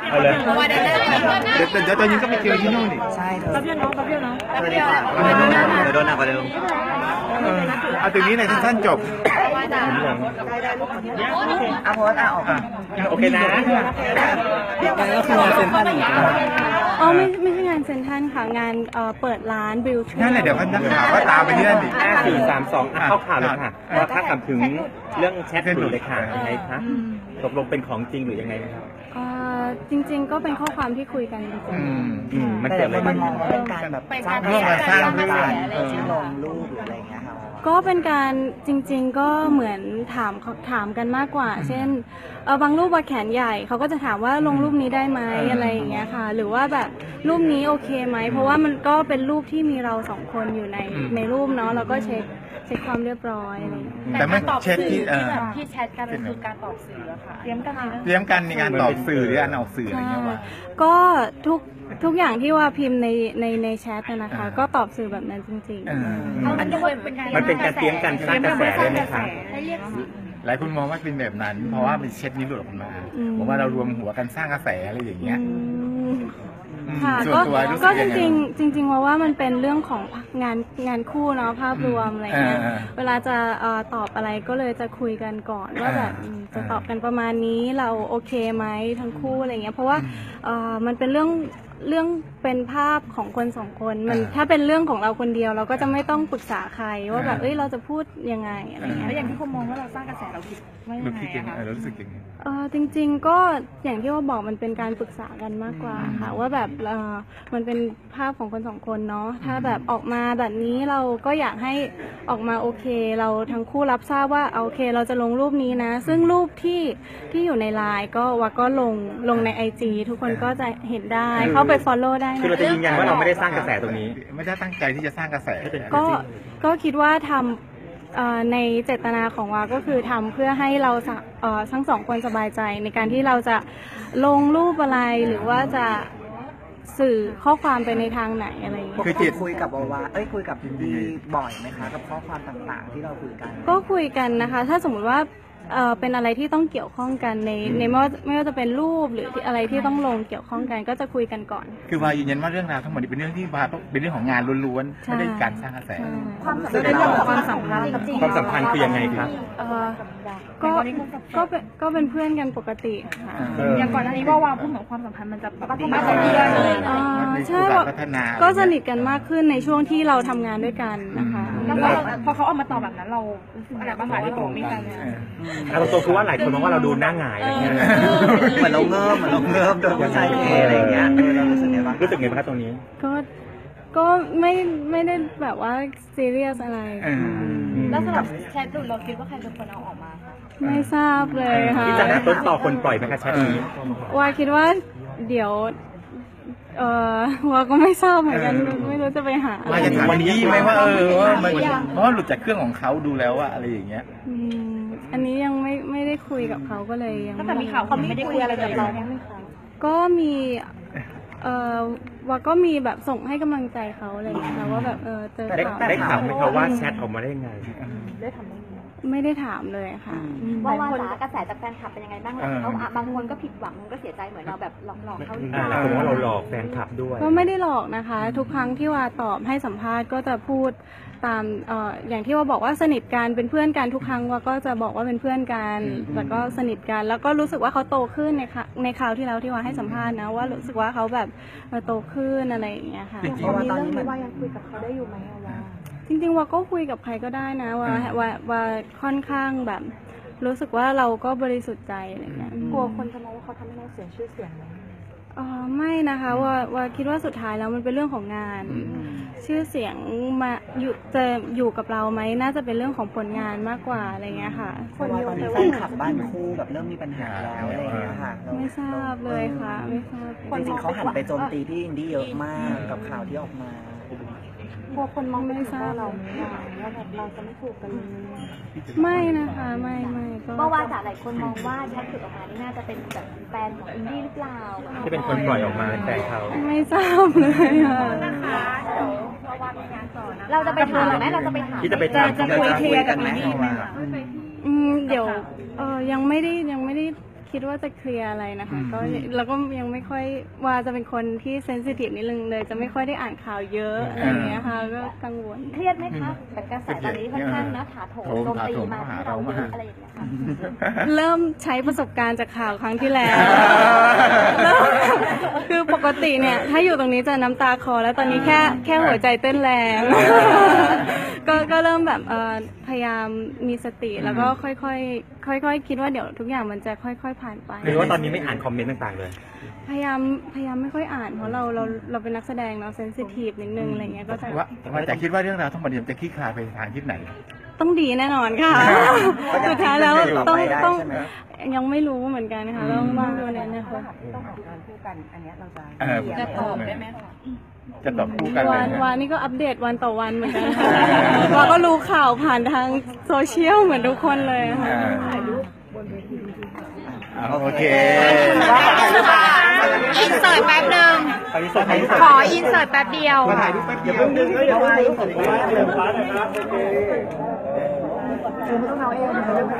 อะไรเดี๋ยวตอนนี้ก็ไปเจอที่นู่นนี่ใช่ครับเพื่อนน้องเพื่อนน้องไปดีกว่าโดนหนักกว่าเดิมเอาตรงนี้ในสั้นๆจบเอาโพสต์ออกโอเคนะไปก็คืองานเซ็นทรัลอ๋อไม่ใช่งานเซ็นทรัลค่ะงานเปิดร้านบิวชั่นนั่นแหละเดี๋ยวนักข่าวก็ตามไปเรื่อยดิ432เข้าข่าวเลยค่ะว่าถ้าถามถึงเรื่องแชทหลุดเลยค่ะยังไงคะตกลงเป็นของจริงหรือยังไงครับจริงๆก็เป็นข้อความที่คุยกันจริงๆแต่มันมองว่าเป็นการแบบสร้างเรื่องสร้างเรื่องอะไรที่ลงรูปหรืออะไรเงี้ยค่ะก็เป็นการจริงๆก็เหมือนถามกันมากกว่าเช่นบางรูปว่าแขนใหญ่เขาก็จะถามว่าลงรูปนี้ได้ไหมอะไรอย่างเงี้ยค่ะหรือว่าแบบรูปนี้โอเคไหมเพราะว่ามันก็เป็นรูปที่มีเราสองคนอยู่ในรูปเนาะแล้วก็เช็คความเรียบร้อยอะไรแต่ไม่เช็คที่แชทกันเป็นคือการตอบสื่อค่ะเลี้ยงกันในการตอบสื่อหรือการออกสื่ออะไรเงี้ยว่าก็ทุกอย่างที่ว่าพิมพ์ในแชทนะคะก็ตอบสื่อแบบนั้นจริงๆมันเป็นการเลี้ยงกันสร้างกระแสได้ไหมคะหลายคนมองว่าเป็นแบบนั้นเพราะว่าเป็นแชทนี้หลุดออกมาผมว่าเรารวมหัวกันสร้างกระแสอะไรอย่างเงี้ยค่ะก็จริงๆว่ามันเป็นเรื่องของงานคู่เนาะภาพรวมอะไรเงี้ยเวลาจะตอบอะไรก็เลยจะคุยกันก่อนว่าแบบจะตอบกันประมาณนี้เราโอเคไหมทั้งคู่อะไรเงี้ยเพราะว่ามันเป็นเรื่องเป็นภาพของคนสองคนมันถ้าเป็นเรื่องของเราคนเดียวเราก็จะไม่ต้องปรึกษาใครว่าแบบเอ้ยเราจะพูดยังไงอะไรเงี้ยแล้วอย่างที่คนมองว่าเราสร้างกระแสเราคิดว่ายังไงอะคะเรารู้สึกยังไงจริงๆก็อย่างที่ว่าบอกมันเป็นการปรึกษากันมากกว่าค่ะว่าแบบมันเป็นภาพของคนสองคนเนาะถ้าแบบออกมาแบบนี้เราก็อยากให้ออกมาโอเคเราทั้งคู่รับทราบว่าโอเคเราจะลงรูปนี้นะซึ่งรูปที่อยู่ในไลน์ก็ว่าก็ลงใน IG ทุกคนก็จะเห็นได้เข้าไป follow ได้คือเราจะยืนยันว่าเราไม่ได้สร้างกระแสตรงนี้ไม่ได้ตั้งใจที่จะสร้างกระแสก็คิดว่าทำในเจตนาของวาก็คือทำเพื่อให้เราทั้งสองคนสบายใจในการที่เราจะลงรูปอะไรหรือว่าจะสื่อข้อความไปในทางไหนอะไรคือคุยกับวาคุยกับดีบ่อยไหมคะกับข้อความต่างๆที่เราคุยกันก็คุยกันนะคะถ้าสมมติว่าเป็นอะไรที่ต้องเกี่ยวข้องกันในไม่ว่าจะเป็นรูปหรืออะไรที่ต้องลงเกี่ยวข้องกันก็จะคุยกันก่อนคือวายืนยันว่าเรื่องราวทั้งหมดนี้เป็นเรื่องที่วาเป็นเรื่องของงานล้วนๆไม่ได้การสร้างกระแสความสัมพันธ์คือยังไงคะก็เป็นเพื่อนกันปกติค่ะอย่างก่อนหน้านี้ว่าวาพูดเหมือนความสัมพันธ์มันจะพัฒนาไปเรื่อยๆใช่ก็สนิทกันมากขึ้นในช่วงที่เราทำงานด้วยกันนะคะพอเขาออกมาตอบแบบนั้นเราอะไรบางอย่างที่ผมไม่กันเอาตัวคือว่าหลายคนมองว่าเราดูหน้าหงายอะไรเงี้ยเหมือนเราเงิบโดนใจเทอะไรเงี้ยรู้สึกไงบ้างครับตรงนี้ก็ไม่ได้แบบว่าซีเรียสอะไรแล้วสำหรับแชทหลุดเราคิดว่าใครเป็นคนเอาออกมาไม่ทราบเลยค่ะที่จะได้ต้นต่อคนปล่อยไหมคะแชทนี้ว่าคิดว่าเดี๋ยวว่าก็ไม่ทราบเหมือนกันไม่รู้จะไปหาอะไรวันนี้ไหมว่าเพราะหลุดจากเครื่องของเขาดูแล้วว่าอะไรอย่างเงี้ยอันนี้ยังไม่ได้คุยกับเขาก็เลยยังแต่มีข่าวเขาไม่ได้คุยอะไรกับเราก็มีว่าก็มีแบบส่งให้กำลังใจเขาอะไรอย่างเงี้ยว่าแบบเจอข่าวได้ถามไหมคะว่าแชทออกมาได้ยังไงได้ถามไม่ได้ถามเลยค่ะว่าคนกระแสจากแฟนคลับเป็นยังไงบ้างล่ะเขาบางคนก็ผิดหวังก็เสียใจเหมือนเราแบบหลอกเขาหรือเปล่าเพราะว่าเราหลอกแฟนคลับด้วยก็ไม่ได้หลอกนะคะทุกครั้งที่ว่าตอบให้สัมภาษณ์ก็จะพูดตามอย่างที่ว่าบอกว่าสนิทกันเป็นเพื่อนกันทุกครั้งว่าก็จะบอกว่าเป็นเพื่อนกันแล้วก็สนิทกันแล้วก็รู้สึกว่าเขาโตขึ้นในคราวที่แล้วที่ว่าให้สัมภาษณ์นะว่ารู้สึกว่าเขาแบบโตขึ้นอะไรอย่างเงี้ยค่ะเพราะว่าตอนนี้ว่ายังคุยกับเขาได้อยู่ไหมว่าจริงๆว่าก็คุยกับใครก็ได้นะว่าค่อนข้างแบบรู้สึกว่าเราก็บริสุทธิ์ใจอะไรเงี้ยกลัวคนจะมองว่าเขาทำให้เราเสียชื่อเสียงไหมไม่นะคะว่าคิดว่าสุดท้ายแล้วมันเป็นเรื่องของงานชื่อเสียงมาอยู่กับเราไหมน่าจะเป็นเรื่องของผลงานมากกว่าอะไรเงี้ยค่ะคนตอนนี้แฟนคลับบ้านคู่แบบเริ่มมีปัญหาแล้วอะไรเงี้ยค่ะไม่ทราบเลยค่ะไม่ทราบจริงๆเขาหันไปโจมตีพี่อินดี้เยอะมากกับข่าวที่ออกมากลัวคนมองไม่ทราบเราว่าแบบเราจะไม่ถูกกันไม่นะคะไม่เพราะว่าหลายคนมองว่าแชทหลุดออกมานี่น่าจะเป็นแบบแฟนของอินดี้หรือเปล่าที่เป็นคนปล่อยออกมาแฟนเขาไม่ทราบเลยค่ะเราจะไปถามไหมเราจะไปถามจะคุยเคลียร์กันไหมเดี๋ยวยังไม่ได้ คิดว่าจะเคลียร์อะไรนะคะก็เราก็ยังไม่ค่อยว่าจะเป็นคนที่เซนซิทีฟนิดนึงเลยจะไม่ค่อยได้อ่านข่าวเยอะอะไรอย่างเงี้ยค่ะก็กังวลเครียดไหมคะแต่กระแสตอนนี้ค่อนข้างนะถาโถมลมตีมาที่เราอะไรอย่างเงี้ยค่ะเริ่มใช้ประสบการณ์จากข่าวครั้งที่แล้วคือปกติเนี่ยถ้าอยู่ตรงนี้จะน้ำตาคอแล้วตอนนี้แค่หัวใจเต้นแรงก็เริ่มแบบพยายามมีสติแล้วก็ค่อยๆคิดว่าเดี๋ยวทุกอย่างมันจะค่อยๆผ่านไปหรือว่าตอนนี้ไม่อ่านคอมเมนต์ต่างๆเลยพยายามไม่ค่อยอ่านเพราะเราเป็นนักแสดงเราเซนซิทีฟนิดนึงอะไรเงี้ยก็จะแต่คิดว่าเรื่องราวทั้งหมดมันจะคลี่คลายไปทางทิศไหนต้องดีแน่นอนค่ะสุดท้ายแล้วต้องยังไม่รู้เหมือนกันนะคะต้องวางตัวนั้นนะคะต้องออกงานคู่กันอันนี้เราจะตอบได้ไหมจะตอบคู่กันวันนี้ก็อัปเดตวันต่อวันเหมือนกันค่ะเราก็รู้ข่าวผ่านทางโซเชียลเหมือนทุกคนเลยค่ะโอเคอินเสิร์ตแป๊บนึงขออินเสิร์ตแป๊บเดียวถ่ายรูปแป๊บเดียวนึงก็อย่าว่าอินเสิร์ตแป๊บเดียวครับโอเค